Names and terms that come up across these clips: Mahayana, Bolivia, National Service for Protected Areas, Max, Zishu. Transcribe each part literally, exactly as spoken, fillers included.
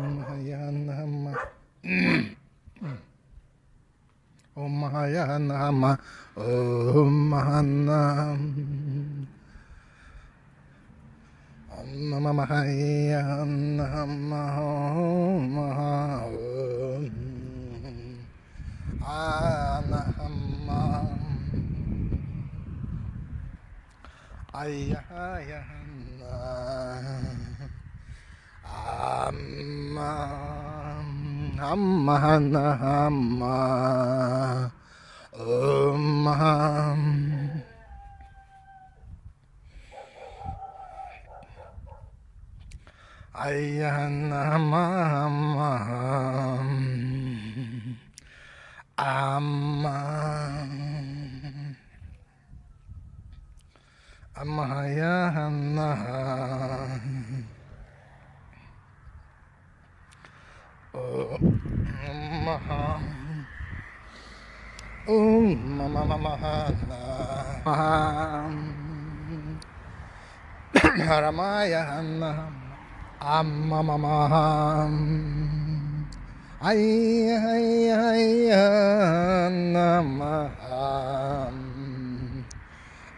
Mahayana Om Mahayana Om Mahana Om Mahayana Om Mahana Ayahayana Amma Hamma Hamma Umma Ayyanamam Amma Ammayahanna Om Maha Om Mama Maha Haramaya Hanna Amma Mama Ay Ay Ay Nama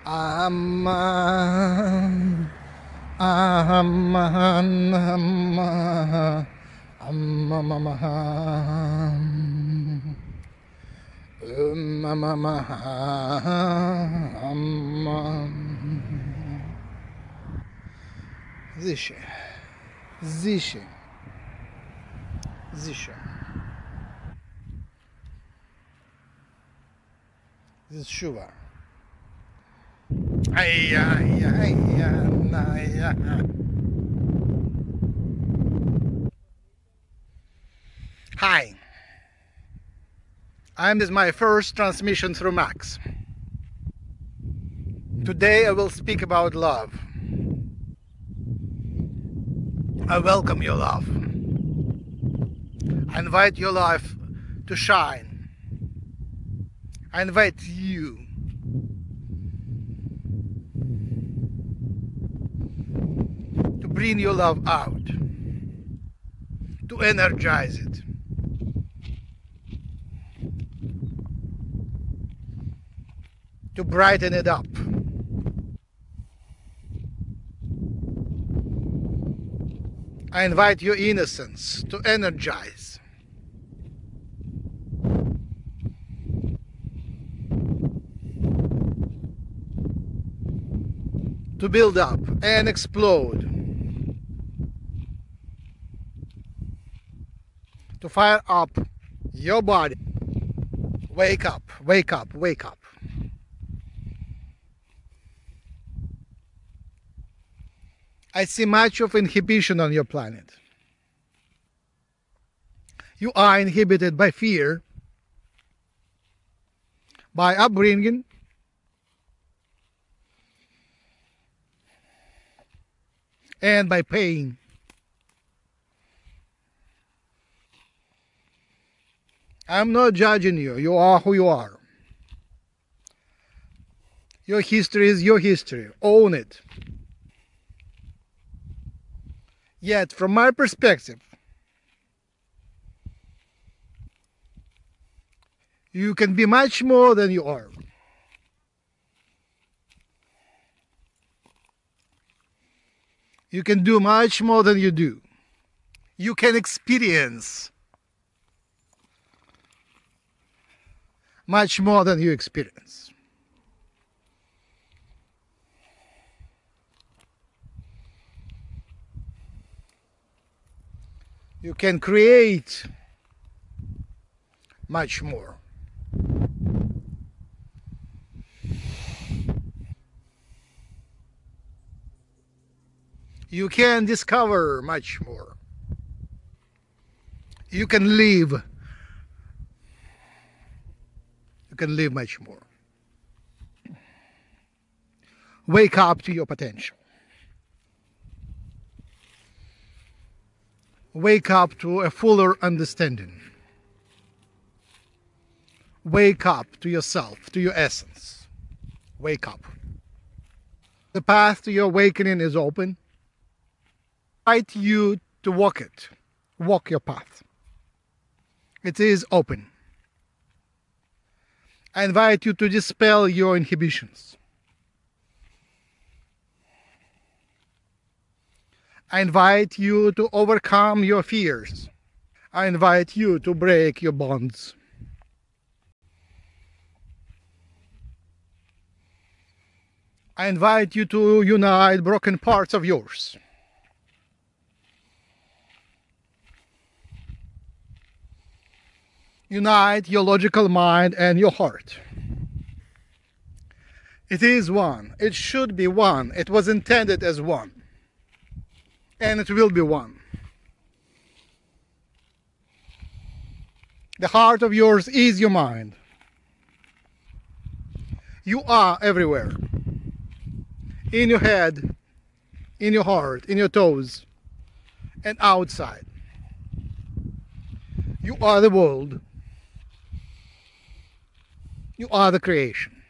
Amma Amma Nama Amma mama Amma mama Amma Zisha Zisha Zisha Zishuva Ayya Ayya Ayya Ayya Hi, I am this is my first transmission through Max. Today I will speak about love. I welcome your love. I invite your life to shine. I invite you. To bring your love out. To energize it. To brighten it up. I invite your innocence to energize. To build up and explode. To fire up your body. Wake up, wake up, wake up. I see much of inhibition on your planet. You are inhibited by fear, by upbringing, and by pain. I'm not judging you. You are who you are. Your history is your history. Own it. Yet, from my perspective, you can be much more than you are. You can do much more than you do. You can experience much more than you experience. You can create much more. You can discover much more. You can live. You can live much more. Wake up to your potential. Wake up to a fuller understanding. Wake up to yourself, to your essence. Wake up. The path to your awakening is open. I invite you to walk it, walk your path. It is open. I invite you to dispel your inhibitions. I invite you to overcome your fears. I invite you to break your bonds. I invite you to unite broken parts of yours. Unite your logical mind and your heart. It is one. It should be one. It was intended as one. And it will be one. The heart of yours is your mind. You are everywhere. In your head, in your heart, in your toes, and outside. You are the world. You are the creation.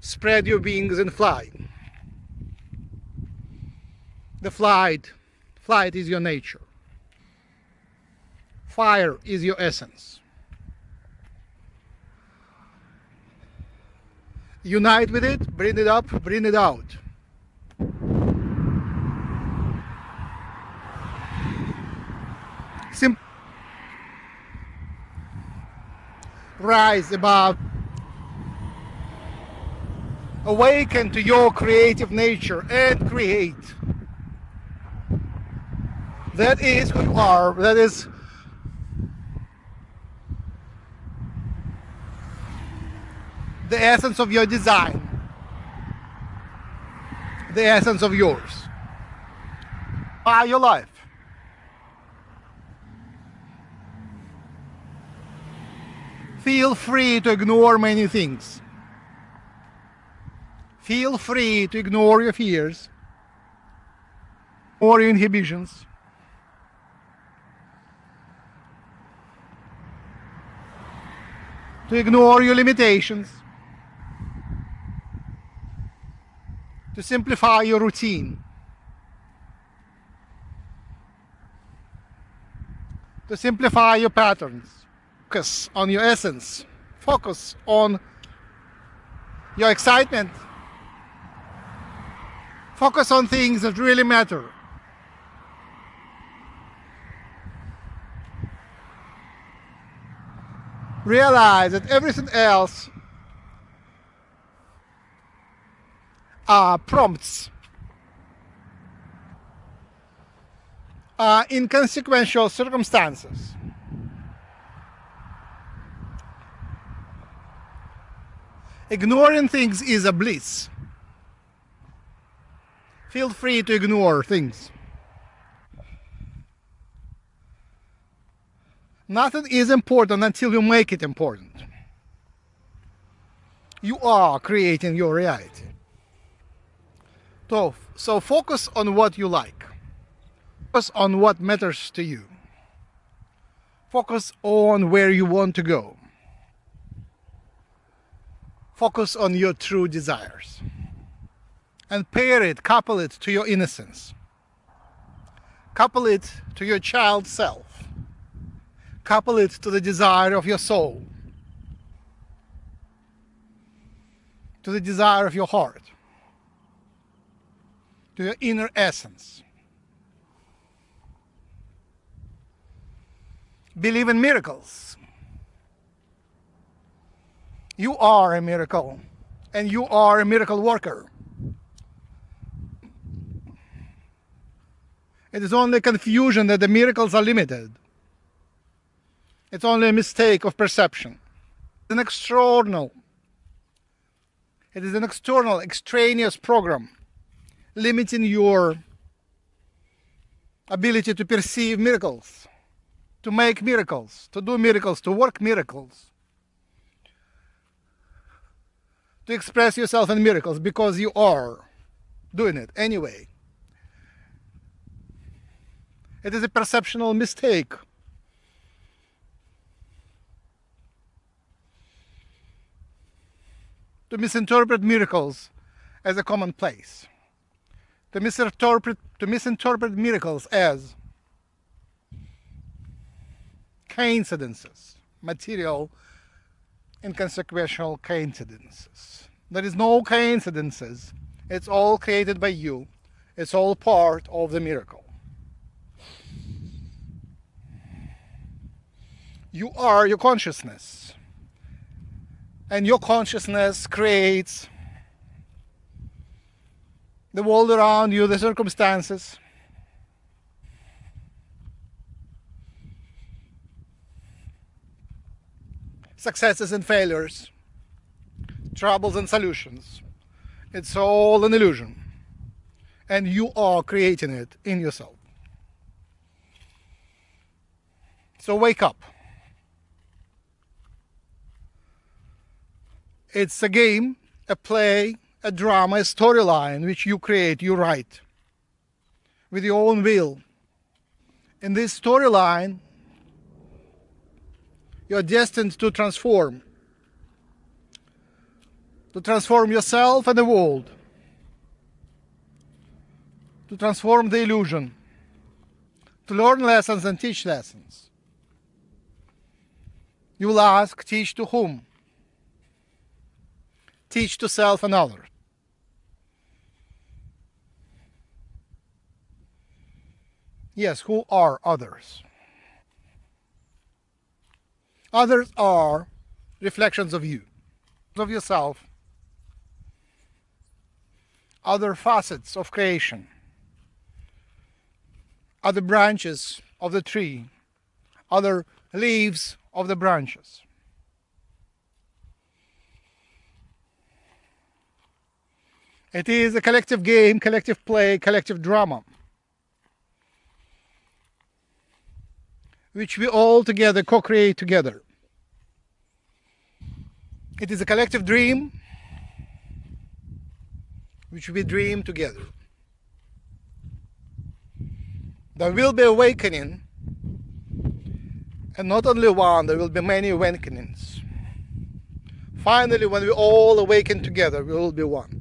Spread your wings and fly. The flight, flight is your nature. Fire is your essence. Unite with it, bring it up, bring it out. Simple. Rise above. Awaken to your creative nature and create. That is who you are, that is the essence of your design, the essence of yours. By your life. Feel free to ignore many things. Feel free to ignore your fears or your inhibitions. To ignore your limitations, to simplify your routine, to simplify your patterns. Focus on your essence, focus on your excitement, focus on things that really matter. Realize that everything else are prompts, are inconsequential circumstances. Ignoring things is a bliss. Feel free to ignore things. Nothing is important until you make it important. You are creating your reality. So, so focus on what you like. Focus on what matters to you. Focus on where you want to go. Focus on your true desires. And pair it, couple it to your innocence. Couple it to your child self. Couple it to the desire of your soul, to the desire of your heart, to your inner essence. Believe in miracles. You are a miracle, and you are a miracle worker. It is only confusion that the miracles are limited. It's only a mistake of perception. It's an external. It is an external, extraneous program limiting your ability to perceive miracles, to make miracles, to do miracles, to work miracles, to express yourself in miracles because you are doing it anyway. It is a perceptual mistake. To misinterpret miracles as a commonplace, to misinterpret, to misinterpret miracles as coincidences, material inconsequential coincidences. There is no coincidences. It's all created by you. It's all part of the miracle. You are your consciousness, and your consciousness creates the world around you, the circumstances. Successes and failures, troubles and solutions. It's all an illusion, and you are creating it in yourself. So wake up. It's a game, a play, a drama, a storyline which you create, you write with your own will. In this storyline, you are destined to transform, to transform yourself and the world, to transform the illusion, to learn lessons and teach lessons. You will ask, teach to whom? Teach to self and others. Yes, who are others? Others are reflections of you, of yourself, other facets of creation, other branches of the tree, other leaves of the branches. It is a collective game, collective play, collective drama, which we all together co-create together. It is a collective dream which we dream together. There will be awakening, and not only one, there will be many awakenings. Finally, when we all awaken together, we will be one.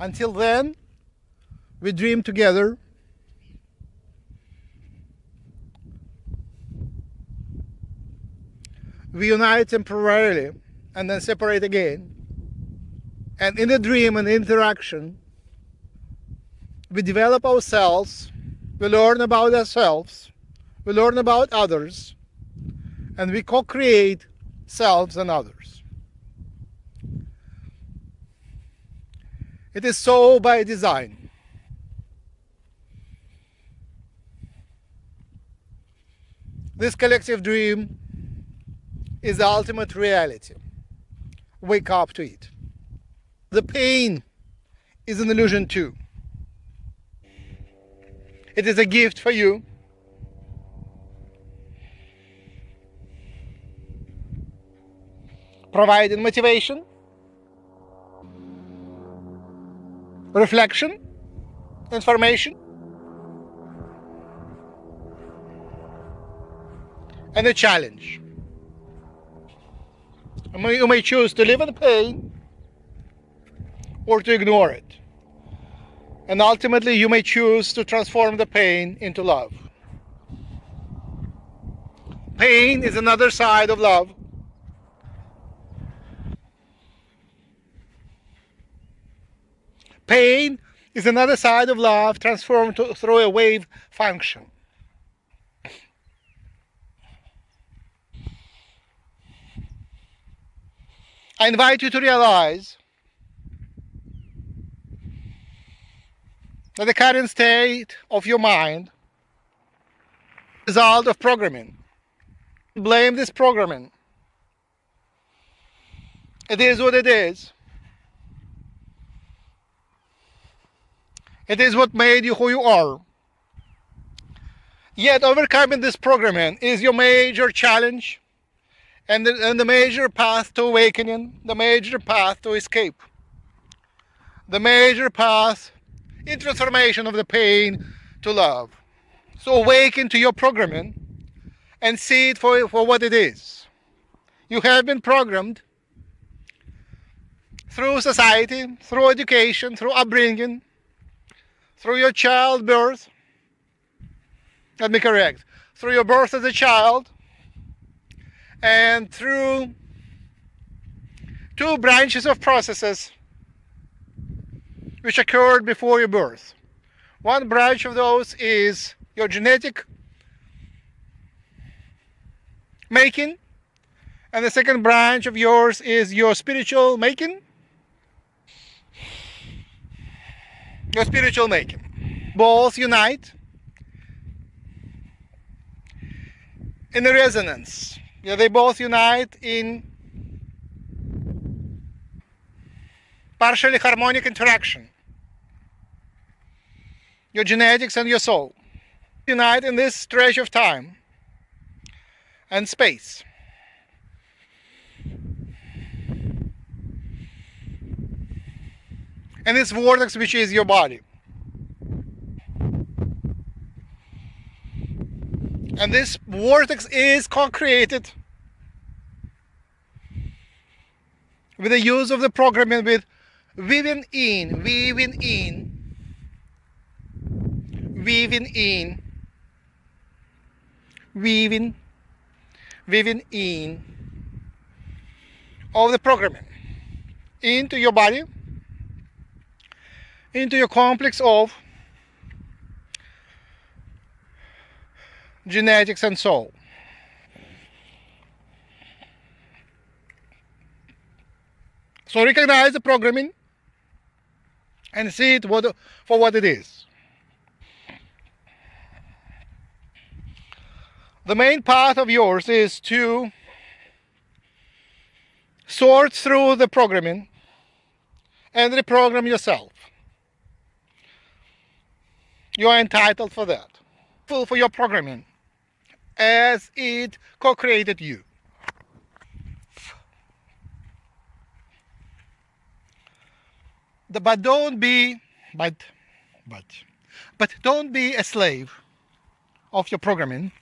Until then, we dream together, we unite temporarily and then separate again. And in the dream and interaction, we develop ourselves, we learn about ourselves, we learn about others, and we co-create selves and others. It is so by design. This collective dream is the ultimate reality. Wake up to it. The pain is an illusion too. It is a gift for you. Providing motivation, reflection, information, and a challenge. You may choose to live in pain or to ignore it. And ultimately, you may choose to transform the pain into love. Pain is another side of love. Pain is another side of love transformed to, through a wave function. I invite you to realize that the current state of your mind is a result of programming. Blame this programming. It is what it is. It is what made you who you are. Yet overcoming this programming is your major challenge. And the, and the major path to awakening, the major path to escape, the major path in transformation of the pain to love. So awaken to your programming and see it for, for what it is. You have been programmed through society, through education, through upbringing, through your childbirth, let me correct, through your birth as a child and through two branches of processes which occurred before your birth. One branch of those is your genetic making, and the second branch of yours is your spiritual making. Your spiritual making. Both unite in a resonance. Yeah, they both unite in partially harmonic interaction. Your genetics and your soul unite in this stretch of time and space. And this vortex, which is your body. And this vortex is co-created with the use of the programming, with weaving in, weaving in, weaving in, weaving, weaving in all the programming into your body, into your complex of genetics and soul. So recognize the programming and see it what, for what it is. The main path of yours is to sort through the programming and reprogram yourself. You are entitled for that, for your programming, as it co-created you. The, but don't be, but, but, but don't be a slave of your programming.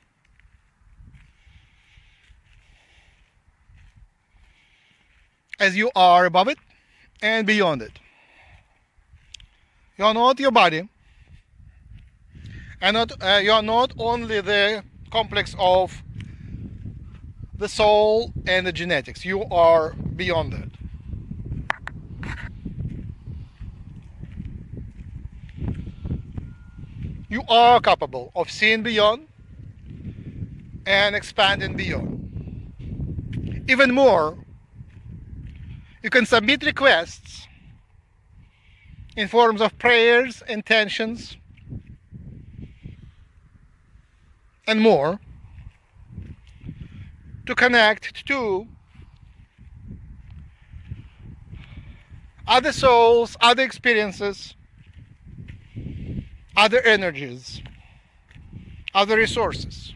As you are above it and beyond it. You are not your body. And not, uh, you are not only the complex of the soul and the genetics. You are beyond that. You are capable of seeing beyond and expanding beyond. Even more, you can submit requests in forms of prayers, intentions, and more to connect to other souls, other experiences, other energies, other resources.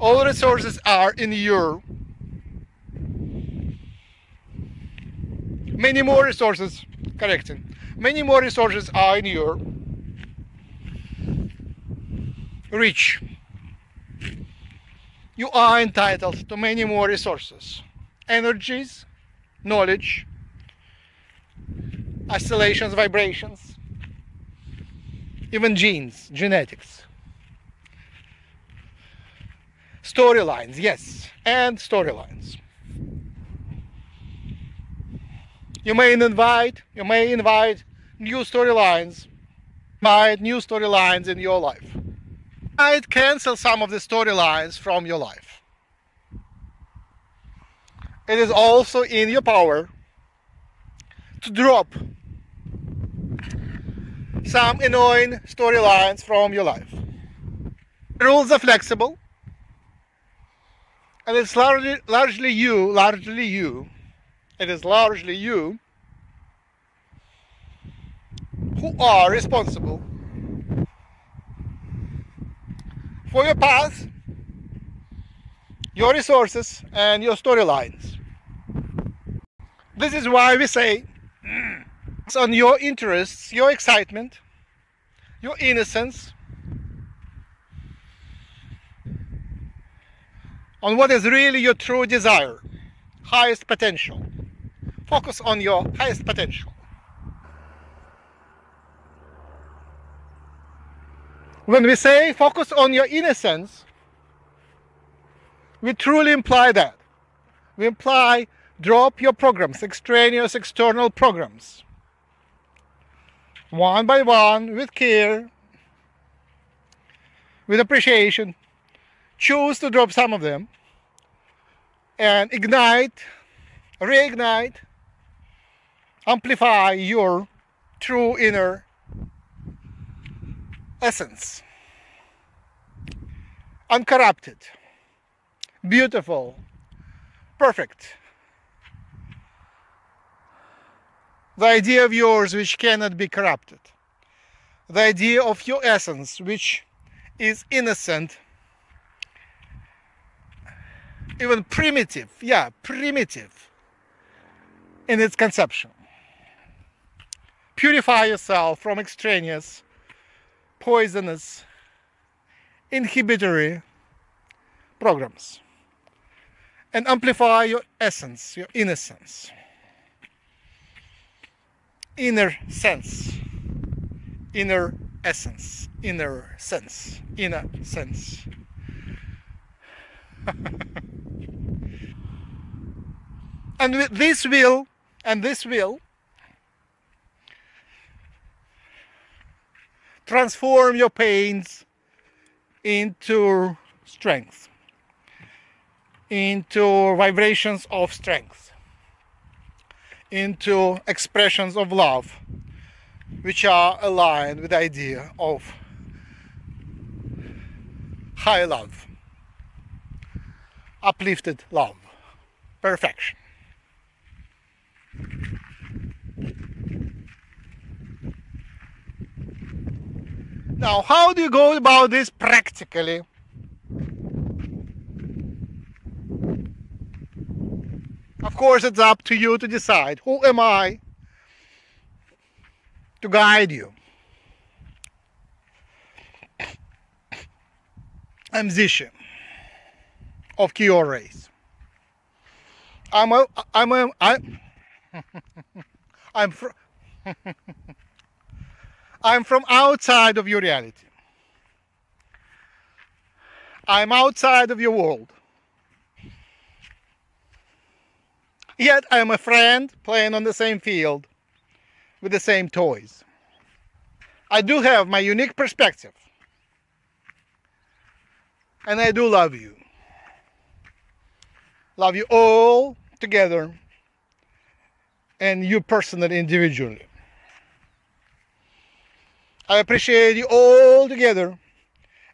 All resources are in your. Many more resources, correcting. Many more resources are in your reach. You are entitled to many more resources, energies, knowledge, oscillations, vibrations, even genes, genetics, storylines, yes, and storylines. You may invite, you may invite new storylines, invite new storylines in your life. Might cancel some of the storylines from your life. It is also in your power to drop some annoying storylines from your life. The rules are flexible, and it's largely, largely you, largely you, it is largely you who are responsible for your path, your resources, and your storylines. This is why we say it's on your interests, your excitement, your innocence, on what is really your true desire, highest potential. Focus on your highest potential. When we say focus on your innocence, we truly imply that. We imply drop your programs, extraneous external programs, one by one, with care, with appreciation. Choose to drop some of them and ignite, reignite, amplify your true inner essence, uncorrupted, beautiful, perfect. The idea of yours which cannot be corrupted, the idea of your essence which is innocent, even primitive, yeah, primitive in its conception. Purify yourself from extraneous, poisonous, inhibitory programs and amplify your essence, your innocence, inner sense, inner essence, inner sense, inner sense. And with this will, and this will transform your pains into strength, into vibrations of strength, into expressions of love, which are aligned with the idea of high love, uplifted love, perfection. Now, how do you go about this practically? Of course, it's up to you to decide. Who am I to guide you? I'm Zishu of Kyo race. I'm a, I'm a, I'm I'm from I'm from outside of your reality. I'm outside of your world. Yet I am a friend playing on the same field with the same toys. I do have my unique perspective. And I do love you. Love you all together and you personally, individually. I appreciate you all together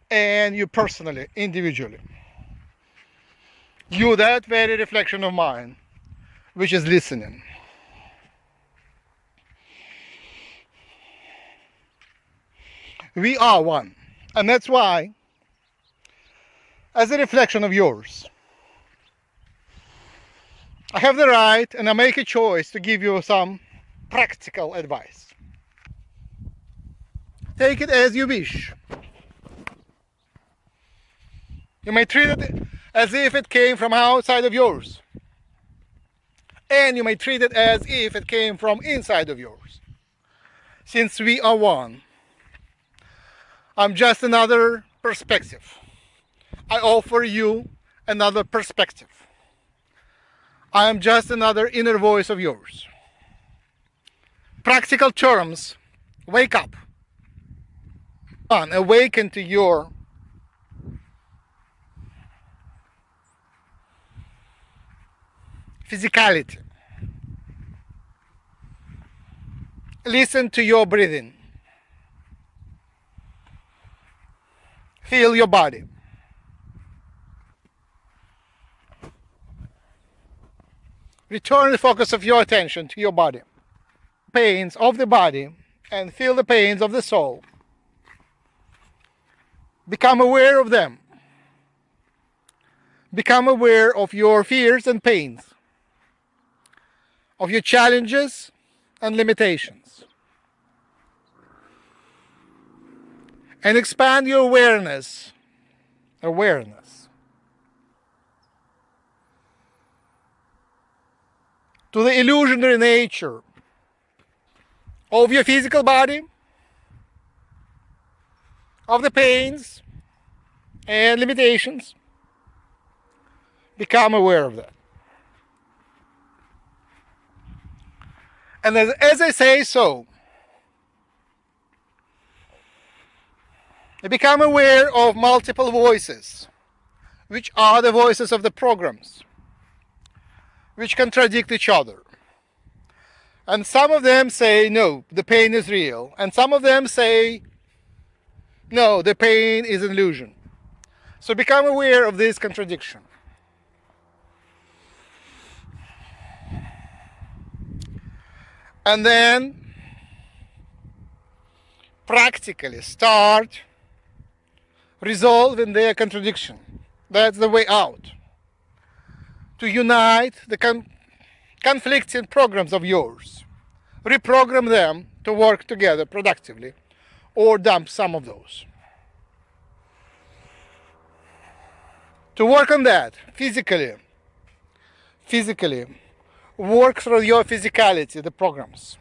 and you personally, individually. You, that very reflection of mine, which is listening. We are one. And that's why, as a reflection of yours, I have the right and I make a choice to give you some practical advice. Take it as you wish. You may treat it as if it came from outside of yours. And you may treat it as if it came from inside of yours. Since we are one, I'm just another perspective. I offer you another perspective. I am just another inner voice of yours. Practical terms, wake up. Awaken to your physicality. Listen to your breathing. Feel your body. Return the focus of your attention to your body. Pains of the body and feel the pains of the soul. Become aware of them. Become aware of your fears and pains, of your challenges and limitations. And expand your awareness, awareness, to the illusionary nature of your physical body, of the pains and limitations. Become aware of that. And as, as I say so, I become aware of multiple voices, which are the voices of the programs, which contradict each other. And some of them say, no, the pain is real. And some of them say, no, the pain is an illusion. So become aware of this contradiction. And then practically start resolving their contradiction. That's the way out. To unite the con conflicting programs of yours. Reprogram them to work together productively, or dump some of those. To work on that physically, physically, work through your physicality, the programs.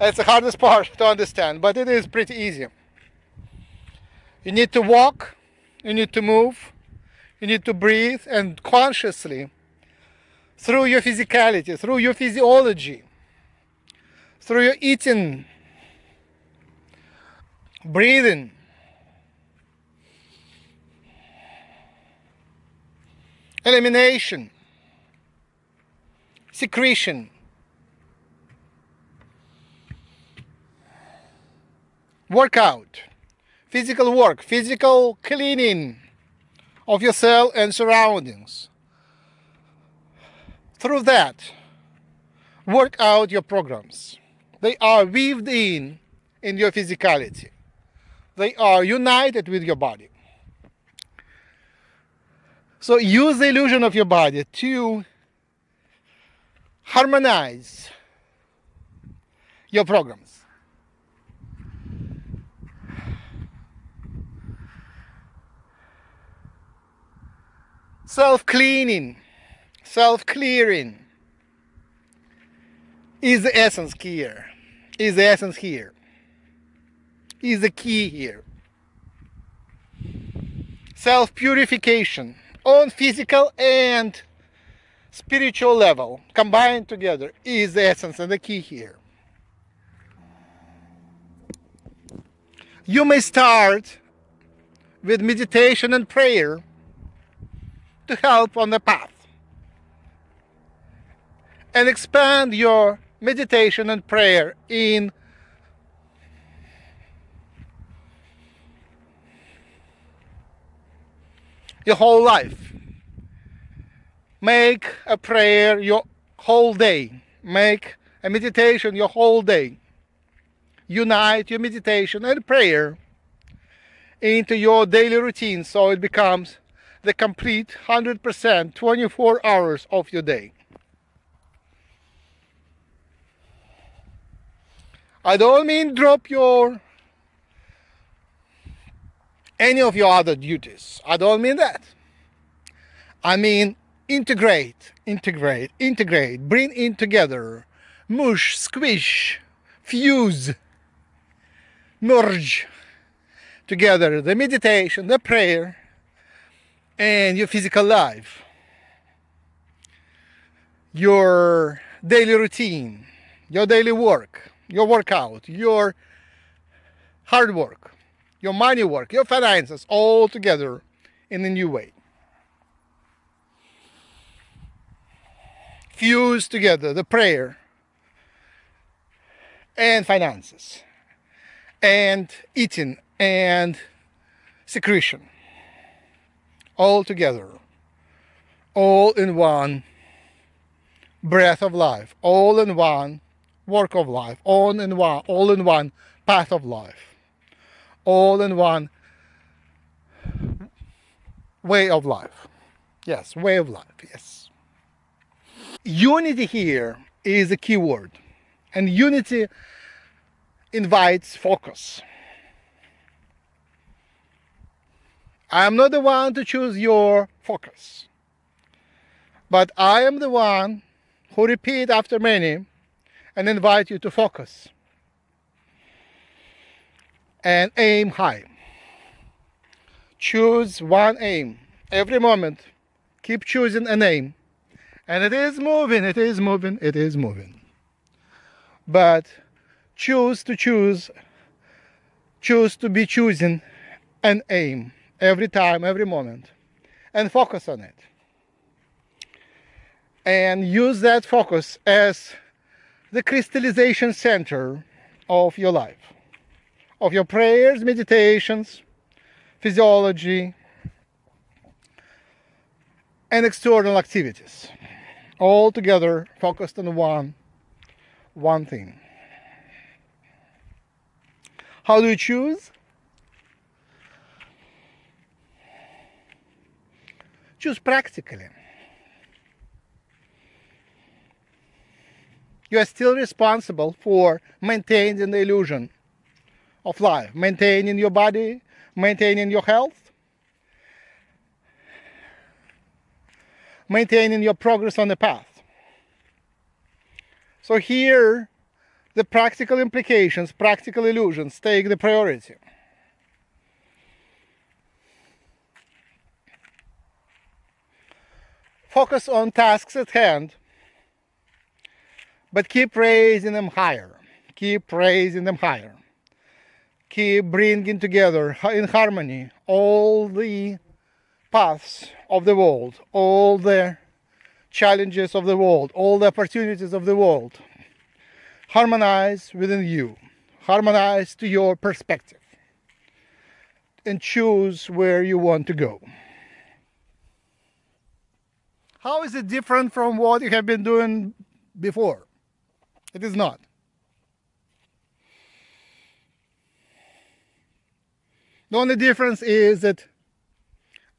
That's the hardest part to understand, but it is pretty easy. You need to walk, you need to move, you need to breathe, and consciously, through your physicality, through your physiology, through your eating, breathing, elimination, secretion, workout, physical work, physical cleaning of yourself and surroundings. Through that, work out your programs. They are weaved in in your physicality. They are united with your body. So use the illusion of your body to harmonize your programs. Self-cleaning, self-clearing is the essence here, is the essence here, is the key here. Self-purification on physical and spiritual level, combined together, is the essence and the key here. You may start with meditation and prayer to help on the path, and expand your meditation and prayer in your whole life. Make a prayer your whole day. Make a meditation your whole day. Unite your meditation and prayer into your daily routine so it becomes the complete one hundred percent twenty-four hours of your day. I don't mean drop your any of your other duties. I don't mean that. I mean integrate, integrate, integrate, bring in together, mush, squish, fuse, merge together the meditation, the prayer, and your physical life, your daily routine, your daily work, your workout, your hard work, your money work, your finances, all together in a new way. Fuse together the prayer and finances and eating and secretion all together, all in one breath of life, all in one work of life, all in one, all in one path of life, all in one way of life. Yes, way of life, yes. Unity here is a key word, and unity invites focus. I am not the one to choose your focus, but I am the one who repeat after many and invite you to focus. and aim high. Choose one aim every moment. Keep choosing an aim. And it is moving, it is moving, it is moving. But choose to choose, choose to be choosing an aim every time, every moment. And focus on it. And use that focus as the crystallization center of your life. Of your prayers, meditations, physiology, and external activities. All together focused on one, one thing. How do you choose? Choose practically. You are still responsible for maintaining the illusion of life, maintaining your body, maintaining your health, maintaining your progress on the path. So here, the practical implications, practical illusions take the priority. Focus on tasks at hand, but keep raising them higher, keep raising them higher, keep bringing together in harmony all the paths of the world, all the challenges of the world, all the opportunities of the world. Harmonize within you, harmonize to your perspective, and choose where you want to go. How is it different from what you have been doing before? It is not. The only difference is that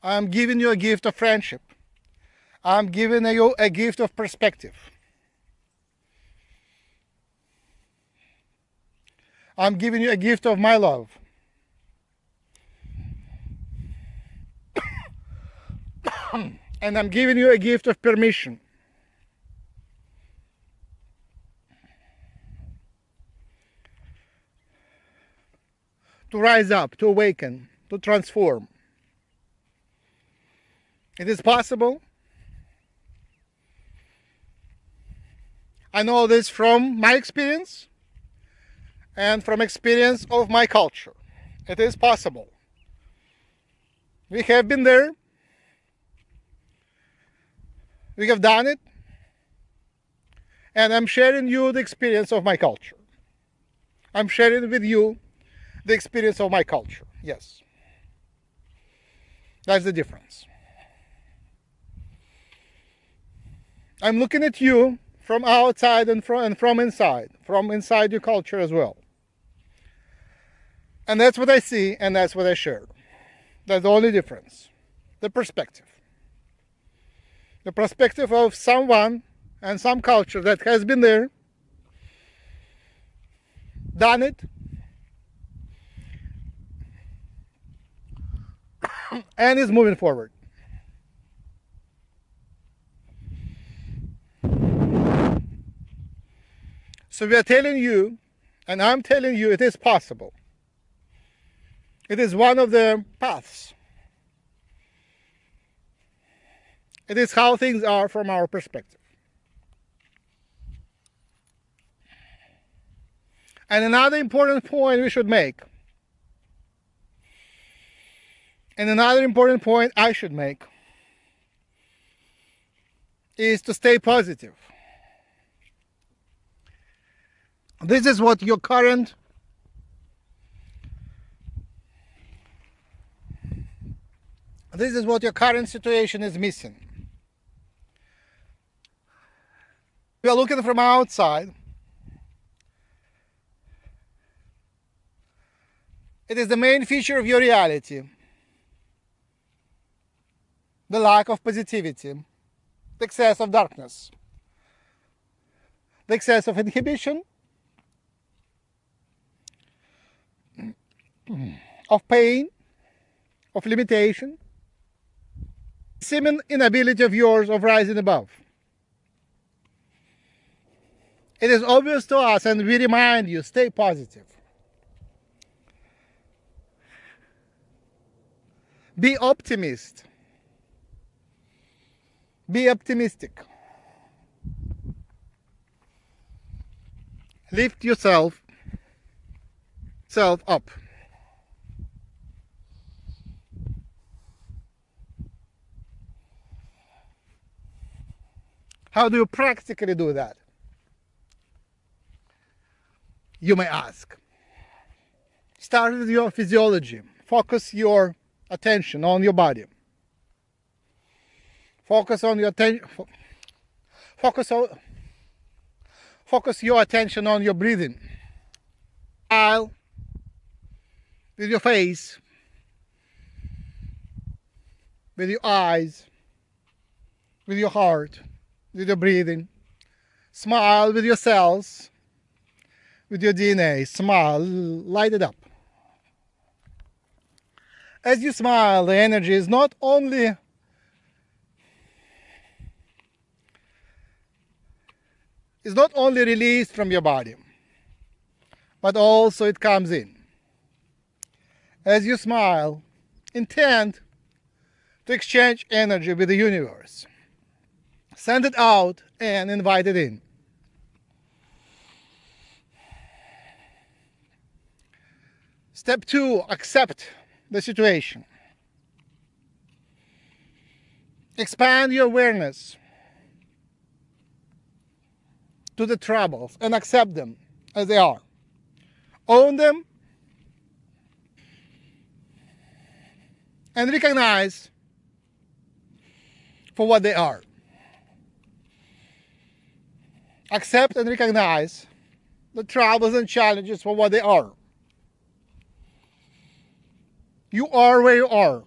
I'm giving you a gift of friendship. I'm giving you a gift of perspective. I'm giving you a gift of my love. And I'm giving you a gift of permission. To rise up, to awaken, to transform. It is possible. I know this from my experience and from experience of my culture. It is possible. We have been there. We have done it. And I'm sharing you the experience of my culture. I'm sharing with you the experience of my culture. Yes. That's the difference. I'm looking at you from outside and from, and from inside, from inside your culture as well. And that's what I see, and that's what I share. That's the only difference. The perspective. The perspective of someone and some culture that has been there, done it, and is moving forward. So we are telling you, and I'm telling you, it is possible. It is one of the paths. It is how things are from our perspective. And another important point we should make. And another important point I should make is to stay positive. This is what your current this is what your current situation is missing. We are looking from outside. It is the main feature of your reality. The lack of positivity, the excess of darkness, the excess of inhibition, of pain, of limitation, seeming inability of yours of rising above. It is obvious to us, and we remind you, stay positive. Be optimist. Be optimistic. Lift yourself self up. How do you practically do that? You may ask. Start with your physiology. Focus your attention on your body. Focus on your attention. Focus on. Focus your attention on your breathing. Smile with your face, with your eyes, with your heart, with your breathing. Smile with your cells, with your D N A. Smile, light it up. As you smile, the energy is not only is not only released from your body, but also it comes in. As you smile, intend to exchange energy with the universe. Send it out and invite it in. Step two, accept the situation. Expand your awareness to the troubles and accept them as they are. Own them and recognize for what they are. Accept and recognize the troubles and challenges for what they are. You are where you are.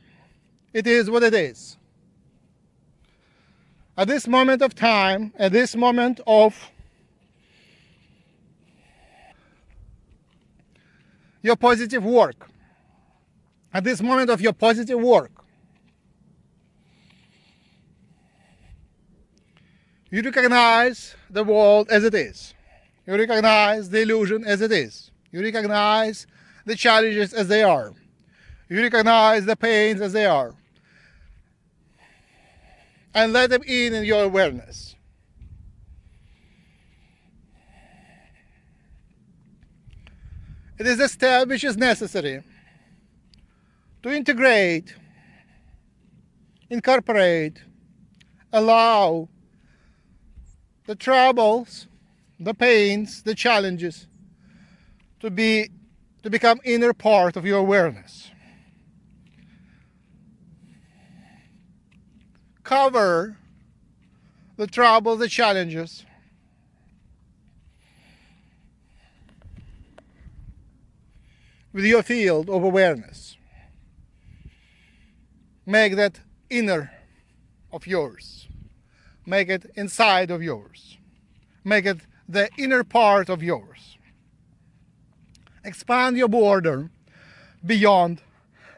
It is what it is. At this moment of time, at this moment of your positive work, at this moment of your positive work, you recognize the world as it is. You recognize the illusion as it is. You recognize the challenges as they are. You recognize the pains as they are. And let them in in your awareness. It is a step which is necessary to integrate, incorporate, allow the troubles, the pains, the challenges to be to become inner part of your awareness. Cover the troubles, the challenges, with your field of awareness. Make that inner of yours. Make it inside of yours. Make it the inner part of yours. Expand your border beyond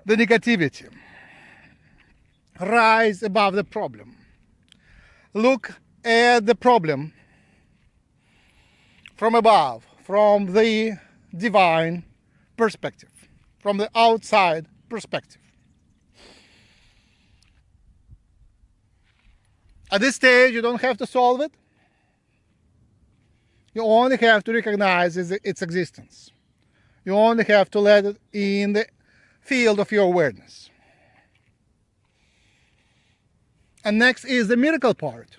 the negativity. Rise above the problem. Look at the problem from above, from the divine perspective, from the outside perspective. At this stage, you don't have to solve it. You only have to recognize its existence. You only have to let it in the field of your awareness. And next is the miracle part.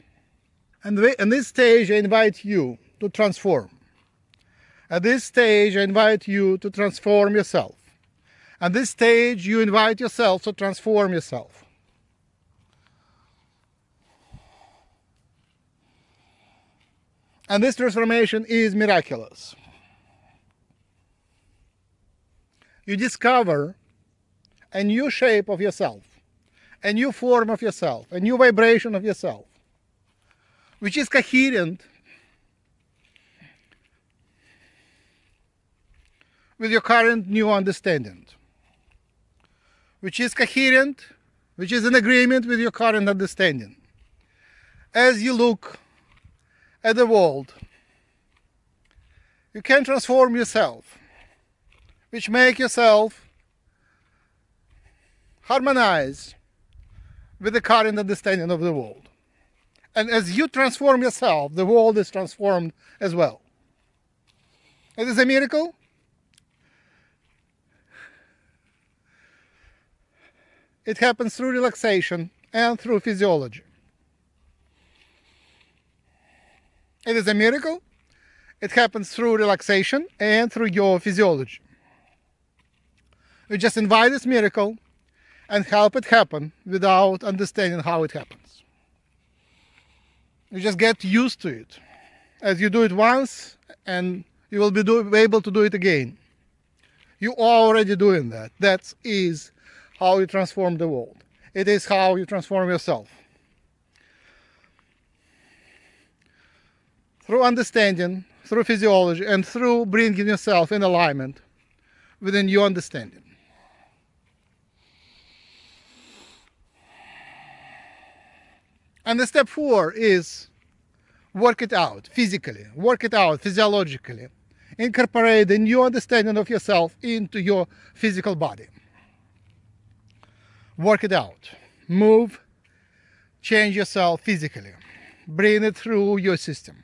And in this stage, I invite you to transform. At this stage, I invite you to transform yourself. At this stage, you invite yourself to transform yourself. And this transformation is miraculous. You discover a new shape of yourself, a new form of yourself, a new vibration of yourself, which is coherent with your current new understanding, which is coherent, which is in agreement with your current understanding. As you look at the world, you can transform yourself, which make yourself harmonize with the current understanding of the world. And as you transform yourself, the world is transformed as well. It is a miracle. It happens through relaxation and through physiology. It is a miracle. It happens through relaxation and through your physiology. You just invite this miracle and help it happen without understanding how it happens. You just get used to it. As you do it once, and you will be do, able to do it again. You are already doing that. That is how you transform the world. It is how you transform yourself. Through understanding, through physiology, and through bringing yourself in alignment within your understanding. And the step four is work it out physically, work it out physiologically. Incorporate the new understanding of yourself into your physical body. Work it out. Move, change yourself physically. Bring it through your system.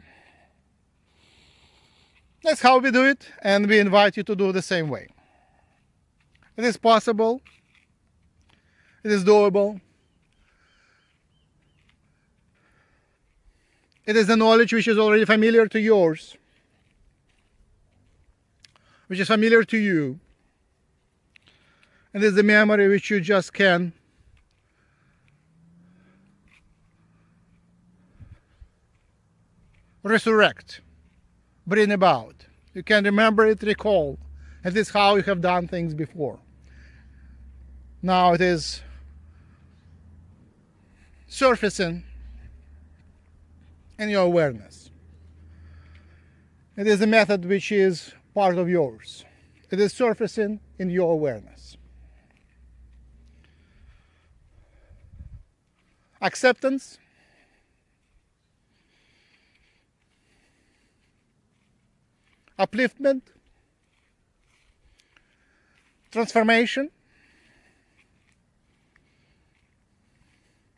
That's how we do it, and we invite you to do the same way. It is possible. It is doable. It is the knowledge which is already familiar to yours, which is familiar to you. And it is the memory which you just can resurrect. Bring about. You can remember it, recall. It is how you have done things before. Now it is surfacing in your awareness. It is a method which is part of yours. It is surfacing in your awareness. Acceptance. Upliftment, transformation,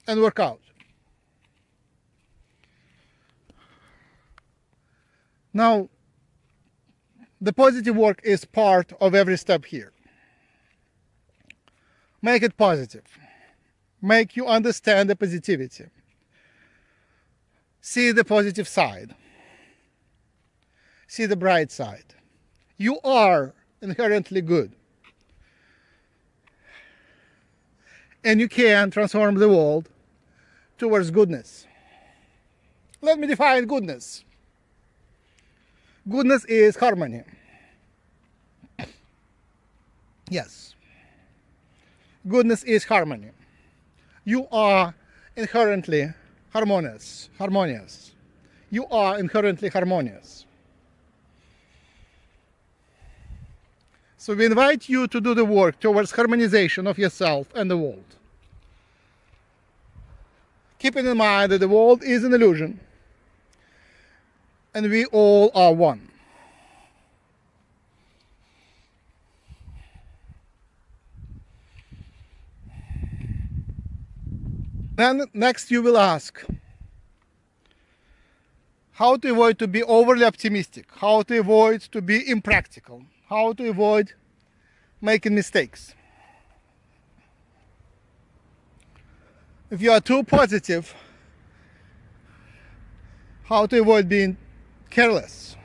and workout. Now, the positive work is part of every step here. Make it positive. Make you understand the positivity. See the positive side. See the bright side. You are inherently good. And you can transform the world towards goodness. Let me define goodness. Goodness is harmony. Yes. Goodness is harmony. You are inherently harmonious. Harmonious. You are inherently harmonious. So we invite you to do the work towards harmonization of yourself and the world. Keeping in mind that the world is an illusion and we all are one. Then next you will ask how to avoid to be overly optimistic, how to avoid to be impractical. How to avoid making mistakes. If you are too positive, how to avoid being careless.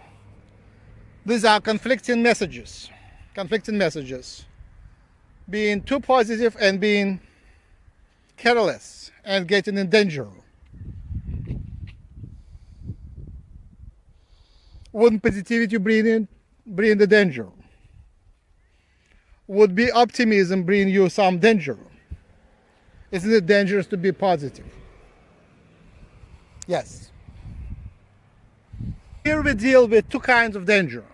These are conflicting messages. Conflicting messages. Being too positive and being careless and getting in danger. Wouldn't positivity bring in? Bring the danger. Would be optimism bring you some danger? Isn't it dangerous to be positive? Yes. Here we deal with two kinds of danger.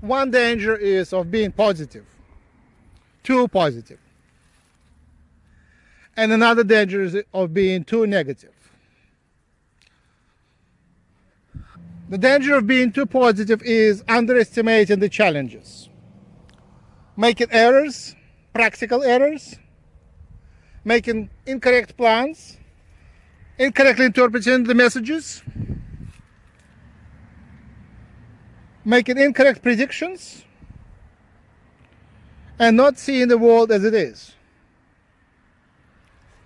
One danger is of being positive, too positive. And another danger is of being too negative. The danger of being too positive is underestimating the challenges, making errors practical errors, making incorrect plans, incorrectly interpreting the messages, making incorrect predictions, and not seeing the world as it is.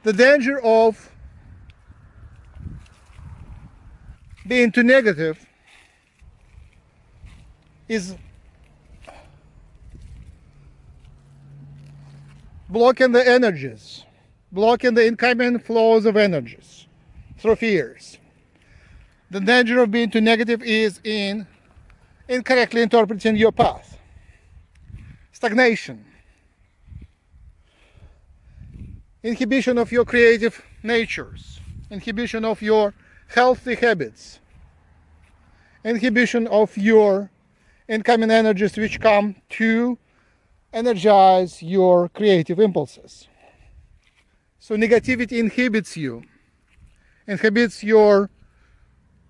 The danger of being too negative is blocking the energies, blocking the incoming flows of energies through fears. The danger of being too negative is in incorrectly interpreting your path. Stagnation. Inhibition of your creative natures. Inhibition of your healthy habits. Inhibition of your incoming energies which come to energize your creative impulses. So negativity inhibits you, inhibits your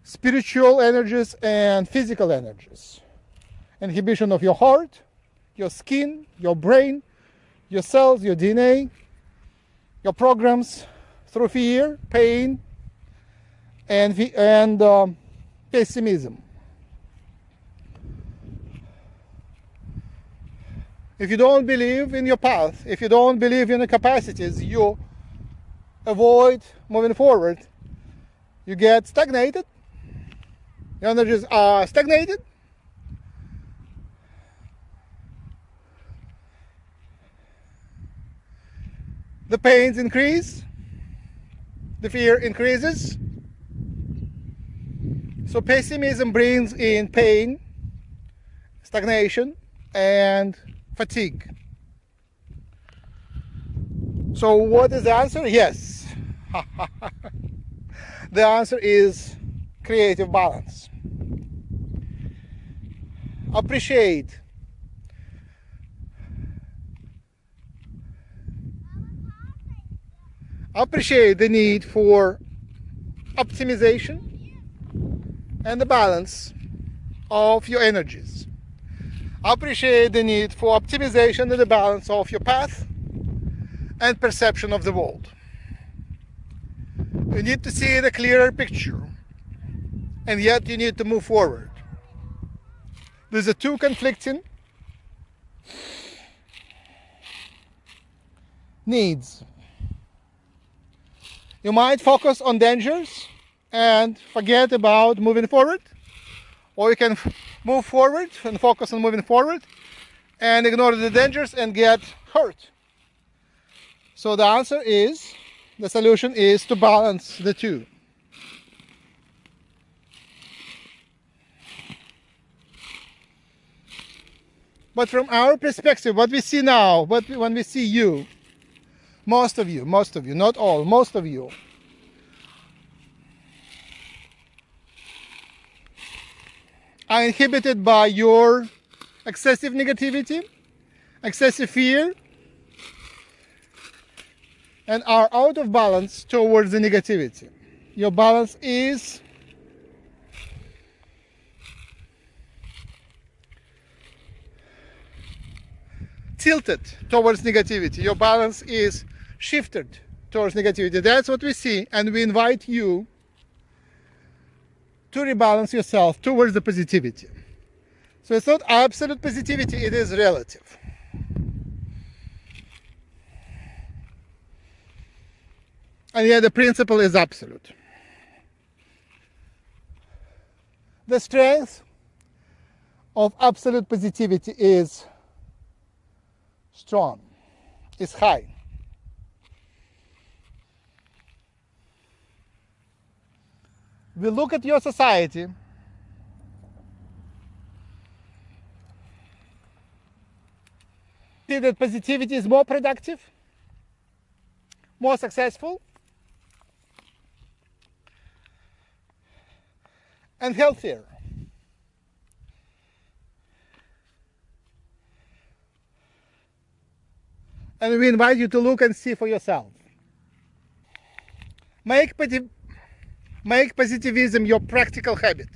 spiritual energies and physical energies. Inhibition of your heart, your skin, your brain, your cells, your D N A, your programs through fear, pain, and, and um, pessimism. If you don't believe in your path, if you don't believe in your capacities, you avoid moving forward. You get stagnated. Your energies are stagnated. The pains increase. The fear increases. So pessimism brings in pain, stagnation, and fatigue. So what is the answer? Yes. The answer is creative balance. Appreciate appreciate the need for optimization and the balance of your energies. Appreciate the need for optimization and the balance of your path and perception of the world. You need to see the clearer picture, and yet you need to move forward. These are two conflicting needs. You might focus on dangers and forget about moving forward, or you can move forward and focus on moving forward and ignore the dangers and get hurt. So the answer is, the solution is to balance the two. But from our perspective, what we see now, what we, when we see you, most of you, most of you, not all, most of you, are inhibited by your excessive negativity, excessive fear, and are out of balance towards the negativity. Your balance is tilted towards negativity. Your balance is shifted towards negativity. That's what we see, and we invite you to rebalance yourself towards the positivity. So it's not absolute positivity, it is relative. And yet the principle is absolute. The strength of absolute positivity is strong, is high. We look at your society, see that positivity is more productive, more successful, and healthier. And we invite you to look and see for yourself. Make positive Make positivism your practical habit.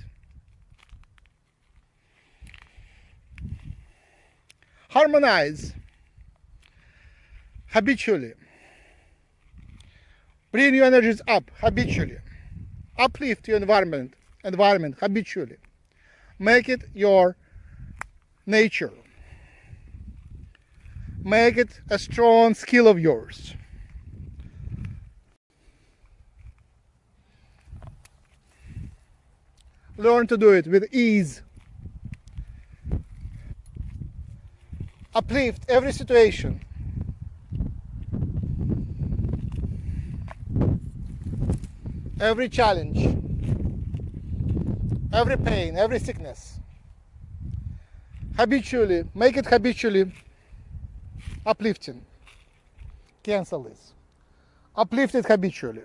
Harmonize habitually. Bring your energies up habitually. Uplift your environment, environment habitually. Make it your nature. Make it a strong skill of yours. Learn to do it with ease. Uplift every situation. Every challenge, every pain, every sickness. Habitually, make it habitually uplifting. Cancel this. Uplift it habitually.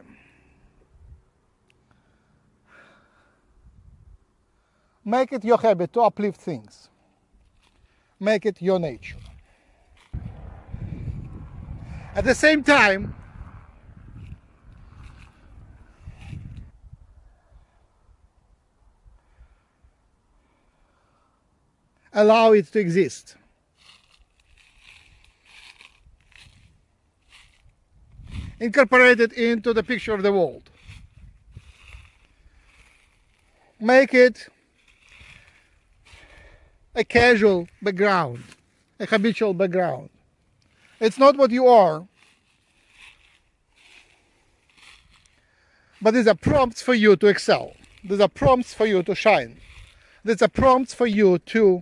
Make it your habit to uplift things. Make it your nature. At the same time, allow it to exist. Incorporate it into the picture of the world. Make it a casual background, a habitual background. It's not what you are, but these are prompts for you to excel. These are prompts for you to shine. These are prompts for you to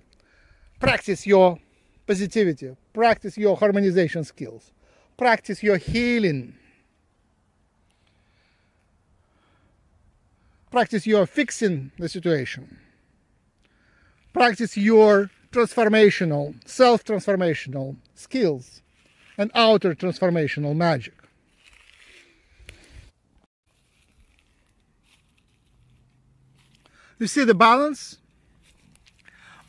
practice your positivity, practice your harmonization skills, practice your healing, practice your fixing the situation, practice your transformational, self-transformational skills and outer transformational magic. You see the balance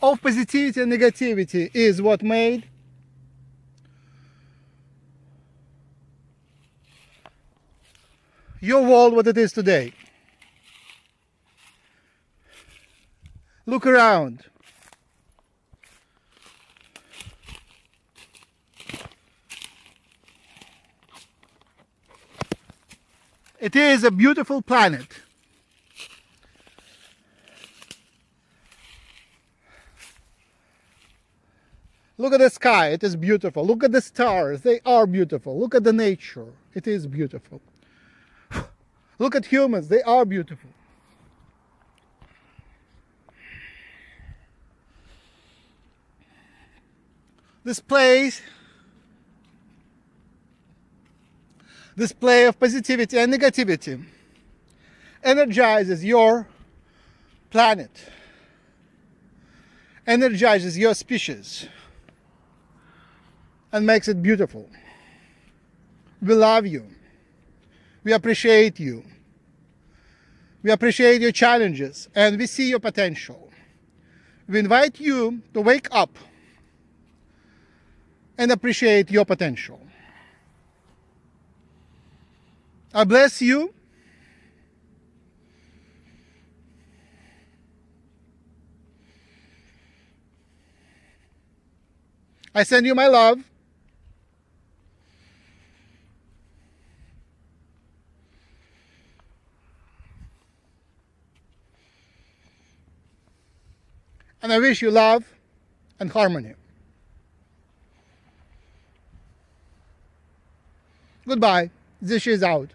of positivity and negativity is what made your world what it is today. Look around. It is a beautiful planet. Look at the sky, it is beautiful. Look at the stars, they are beautiful. Look at the nature, it is beautiful. Look at humans, they are beautiful. This place, this play of positivity and negativity energizes your planet, energizes your species, and makes it beautiful. We love you. We appreciate you. We appreciate your challenges and we see your potential. We invite you to wake up and appreciate your potential. I bless you. I send you my love. And I wish you love and harmony. Goodbye. Zish is out.